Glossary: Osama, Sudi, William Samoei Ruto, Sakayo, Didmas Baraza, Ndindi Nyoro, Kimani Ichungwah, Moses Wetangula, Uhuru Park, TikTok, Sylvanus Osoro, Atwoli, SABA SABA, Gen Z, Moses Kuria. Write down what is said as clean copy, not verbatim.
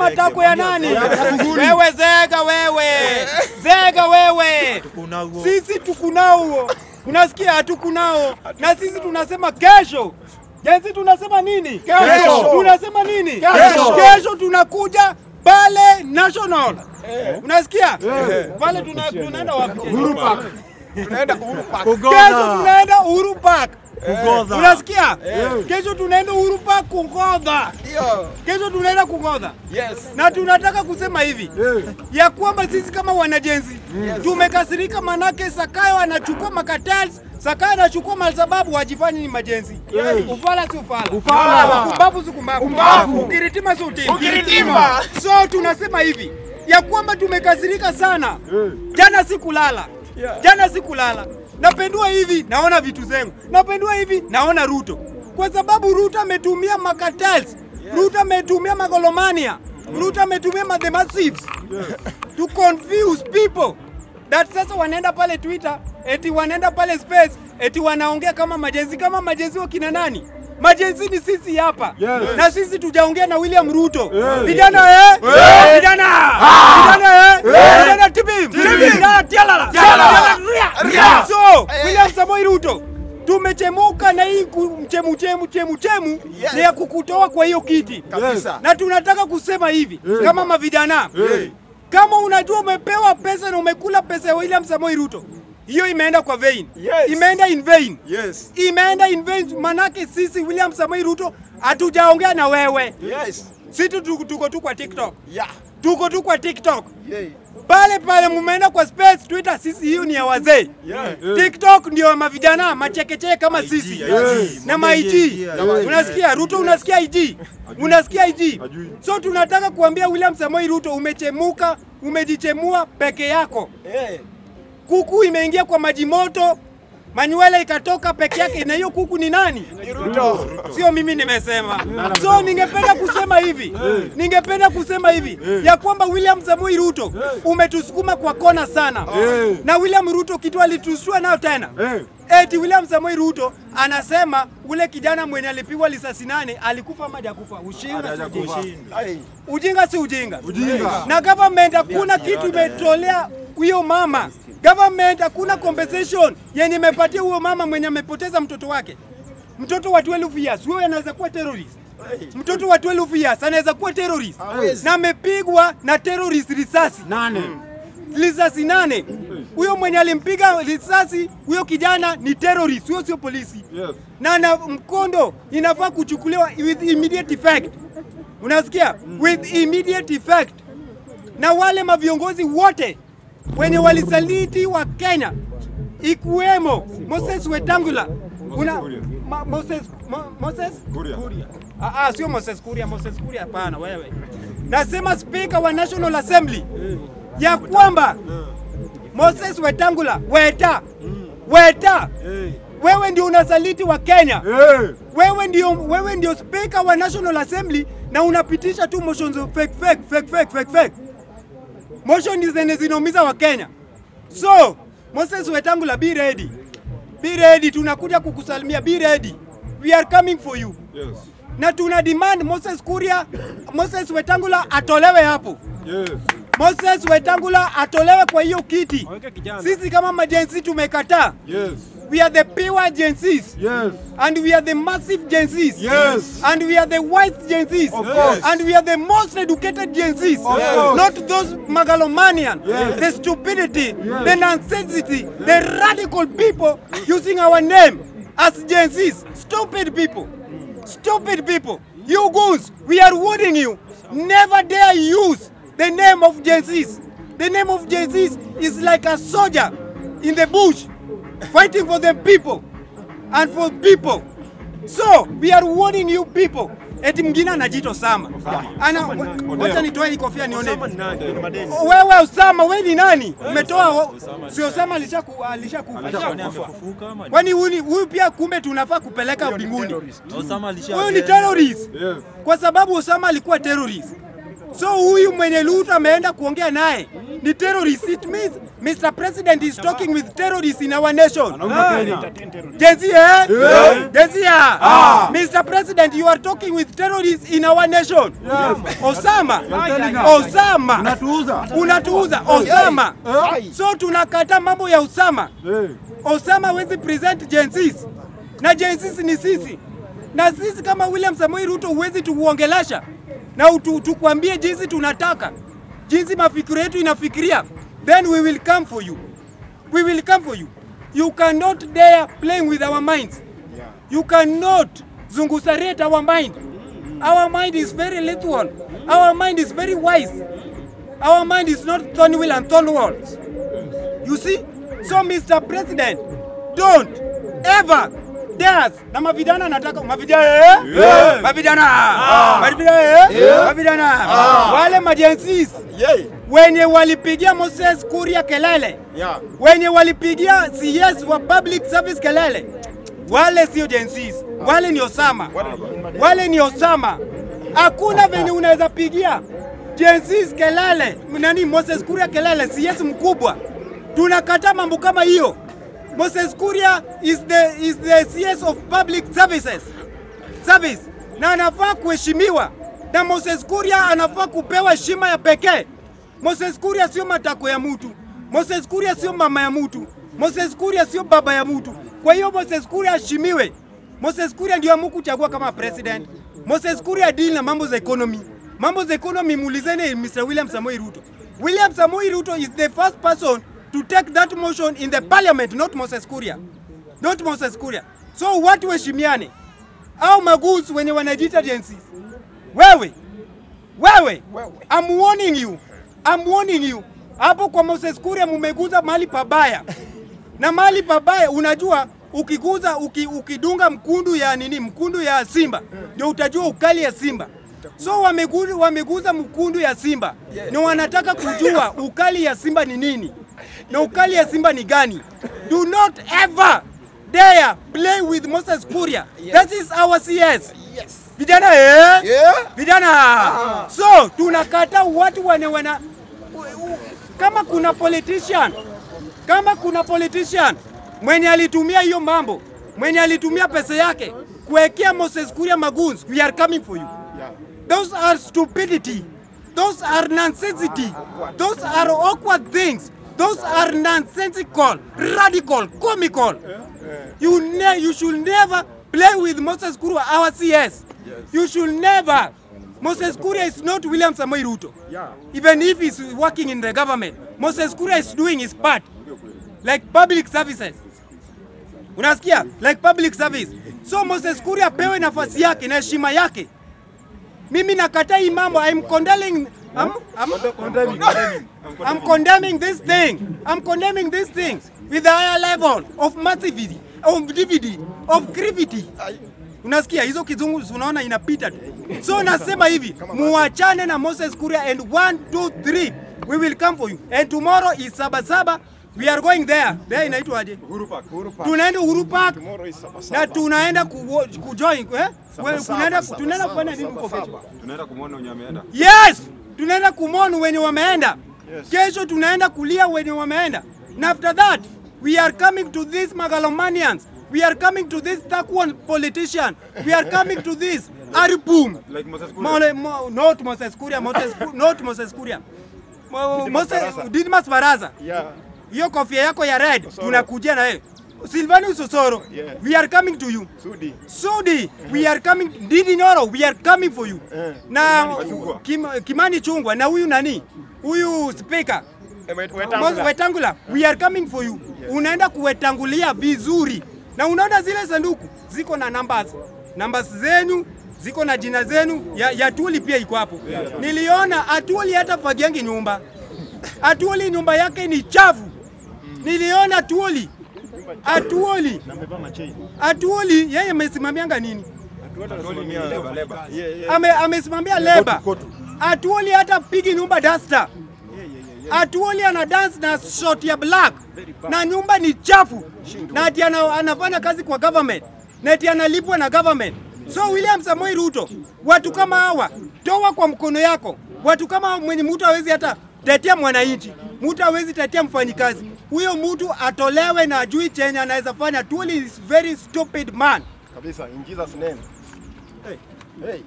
matako ya nani? Wewe zega wewe. Zega wewe. Sisi tukunao. Unasikia hatukunao. Na sisi tunasema kesho. Jenzi tunasema nini? Kesho. Tunasema nini? Kesho. Kesho tunakuja Bale National. Unasikia? Bale tunaenda wapi? Uhuru Park. Tunaenda Uhuru Park. Kesho tunaenda Uhuru Park. Kugodha. Unasikia? Kesho tunaenda Uhuru Park kugodha. Ndio. Kesho tunaenda kugodha. Yes. Na tunataka kusema hivi. Ya kwamba sisi kama wanajenzi tumekasirika manake Sakayo anachukua makatals. Sakayo anachukua malsababu wajifanyi ni majenzi. Ufala si ufala. Ufala. Kumbavu si kumbavu. Kumbavu. Ukiritima si utima. Ukiritima. So tunasema hivi. Ya kwamba tumekasirika sana. Jana sikulala. Jana sikulala. Napendua hivi naona vitu zengu. Napendua hivi naona Ruto. Kwa sababu Ruto ametumia makatals. Ruto ametumia magolomania. Ruto ametumia mathematics. To confuse people. That sasa wanaenda pale Twitter, eti wanaenda pale space, eti wanaongea kama majenzi wa kina nani? Majenzi ni sisi hapa. Na sisi tujaongea na William Ruto. Vijana vijana. Vijana vijana tibim. Vijana tialala. Tialala. So, William Samoei Ruto, tumechemuka na hii mchemu ni ya kukutoa kwa hiyo kiti. Na tunataka kusema hivi, kama mavijana. Kama unajua umepewa pesa na umekula pesa ya William Samoei Ruto, hiyo imeenda kwa vein. Yes. Imeenda in vain. Yes. Imeenda in vain manake sisi William Samoei Ruto hatujaongea na wewe. Yes. Sisi tuko tu kwa TikTok. Yeah. Tuko tu kwa TikTok. Yeah. Pale mumeenda kwa space Twitter sisi hiyo ni ya wazee. Yeah. TikTok ndio ya mavijana machekecheke kama sisi. Yes. Na maiji. Yeah. Unasikia Ruto unasikia IG. Unasikia IG. So tunataka kuambia William Samoei Ruto umechemuka, umejichemua peke yako. Yeah. Kuku imeingia kwa maji moto, Manuela ikatoka peke yake na hiyo kuku ni nani? Ni Ruto. Sio mimi nimesema. So ningependa kusema hivi. Ningependa kusema hivi ya kwamba William Samoei Ruto umetusukuma kwa kona sana. Na William Ruto kitu alitusua nao tena. Eti William Samoei Ruto anasema ule kijana mwenye alipigwa risasi 8 alikufa ama hajakufa. Ujinga si ujinga. Na government hakuna kitu imetolea huyo mama. Government hakuna compensation yenye imepatia huyo mama mwenye amepoteza mtoto wake. Mtoto wa 12 years wewe anaweza kuwa terrorist. Mtoto wa 12 years anaweza kuwa terrorist. Na amepigwa na terrorist risasi 8. Risasi 8. Huyo mwenye alimpiga risasi huyo kijana ni terrorist, huyo sio polisi. Na mkondo inafaa kuchukuliwa with immediate effect. Unasikia? With immediate effect. Na wale maviongozi wote wenye walisaliti wa Kenya ikuwemo Moses Wetangula Moses Kuria. Sio Moses Kuria pana wewe. Nasema speaker wa National Assembly ya kwamba Moses Wetangula weta wewe ndio unasaliti wa Kenya. Wewe ndio speaker wa National Assembly na unapitisha tu motions fake. Motion zenye zinaumiza wa Kenya. So, Moses Wetangula be ready. Be ready, tunakuja kukusalimia, be ready. We are coming for you. Yes. Na tuna demand Moses Kuria, Moses Wetangula atolewe hapo. Yes. Moses Wetangula atolewe kwa hiyo kiti. Sisi kama majenzi tumekataa. Yes. We are the pure Gensis. Yes. And we are the massive Gensis. Yes. And we are the wise Gensis. Of course. And we are the most educated Gensis. Of course. Not those megalomanian. Yes. The stupidity, yes. The nonsensity, yes. The radical people using our name as Gensis. Stupid people. Stupid people. You goons, we are warning you. Never dare use the name of Gensis. The name of Gensis is like a soldier in the bush, fighting for the people and for people. So we are warning you people. Eti mgina anajito sama. Ana wacha nitoe hii kofia nione. Wewe Osama wewe ni nani? Umetoa sio Osama alishakufa. Kwani huyu pia kumbe tunafaa kupeleka mbinguni. Osama alishakufa. Huyu ni terrorist. Kwa sababu Osama alikuwa terrorist. So huyu mwenye Ruto ameenda kuongea naye. The terrorists, it means Mr. President is talking with terrorists in our nation. Mr. President, you are talking with terrorists in our nation. Osama. So tunakata mambo ya Osama. Osama wezi present Gen Z's. Na Gen Z's ni sisi. Na sisi kama William Samoei Ruto wezi tuuongelasha. Na tukuambie jinsi tunataka. Jinsi mafikiri yetu inafikiria. Then we will come for you. We will come for you. You cannot dare playing with our minds. You cannot zungusarate our mind. Our mind is very lethal. Our mind is very wise. Our mind is not thorn will and thorn walls. You see? So Mr. President, don't ever dare. Na mavijana nataka mavijana. Wale majensis. Wenye walipigia Moses Kuria kelele. Wenye walipigia CS wa public service kelele. Wale sio jensis. Wale ni Osama. Hakuna venye unaweza pigia Jensis kelele, nani Moses Kuria kelele, CS mkubwa. Tunakataa mambo kama hiyo. Moses Kuria is the CS of public services. Service. Na anafaa kuheshimiwa. Na Moses Kuria anafaa kupewa heshima ya pekee. Moses Kuria sio matako ya mtu. Moses Kuria sio mama ya mtu. Moses Kuria sio baba ya mtu. Kwa hiyo Moses Kuria heshimiwe. Moses Kuria ndio amekuchagua kama president. Moses Kuria deal na mambo za economy. Mambo za economy mulizene Mr. William Samoei Ruto. William Samoei Ruto is the first person to take that motion in the parliament, not Moses Kuria. Not Moses Kuria. So watu waheshimiane. Au maguzi wenye wanajiita agencies. Wewe. I'm warning you. Hapo kwa Moses Kuria mumeguza mahali pabaya. Na mahali pabaya unajua ukiguza ukidunga mkundu ya nini? Mkundu ya simba. Ndio utajua ukali ya simba. So wameguza mkundu ya simba. Na wanataka kujua ukali ya simba ni nini. Na ukali ya simba ni gani. Do not ever dare play with Moses Kuria. That is our CS. Vijana Vijana. So tunakata watu wanawana. Kama kuna politician mwenye alitumia hiyo mambo, mwenye alitumia pesa yake kuwekea Moses Kuria maguns, we are coming for you. Those are stupidity. Those are nonsensity. Those are awkward things. Those are nonsensical, radical, comical. You should never play with Moses Kuria, our CS. You should never. Moses Kuria is not William Samoei Ruto. Even if he's working in the government, Moses Kuria is doing his part. Like public services. Unasikia? Like public service. So Moses Kuria pewe nafasi yake na heshima yake. Mimi nakataa hii mambo. I'm condemning this thing with a higher level of massivity, of gravity. Unasikia hizo kizungu unaona inapita tu. So nasema hivi, muachane na Moses Kuria and 1, 2, 3 we will come for you. And tomorrow is SABA SABA. We are going there. There inaitwa aje? Uhuru Park. Tunaenda Uhuru Park. Na tunaenda kujoin tunaenda kufanya nini huko kesho? Tunaenda kumuona wenye wameenda. Yes! Tunaenda kumuona wenye wameenda. Kesho tunaenda kulia wenye wameenda. And after that, we are coming to these megalomanians. We are coming to this Takuan politician. We are coming to this Aripum. Like Moses Kuria. Not Moses Kuria. Not Moses Kuria. Didmas Baraza. Yeah. Hiyo kofia yako ya red, tunakujia na wewe. Sylvanus Osoro, we are coming to you. Sudi, we are coming. Ndindi Nyoro, we are coming for you. Na Kimani Ichungwah, na huyu nani? Huyu speaker. Moses Wetangula, we are coming for you. Unaenda kuwetangulia vizuri. Na unaona zile sanduku, ziko na numbers. Numbers zenu, ziko na jina zenu, ya Atwoli pia iko hapo. Niliona Atwoli hata fagiangi nyumba. Atwoli nyumba yake ni chafu. Niliona Atwoli yeye amesimamia nini? Amesimamia leba. Atwoli hata pigi nyumba duster. Atwoli ana dance na short ya black. Na nyumba ni chafu. Na ati anafanya kazi kwa government. Na ati analipwa na government. So William Samoei Ruto, watu kama hawa toa kwa mkono yako. Watu kama mwenye mtu hawezi hata tetea mwananchi. Mtu hawezi tatia mfanyikazi. Huyo mtu atolewe na ajui chenye anaweza fanya. Atwoli is very stupid man. Kabisa, in Jesus name. Hey.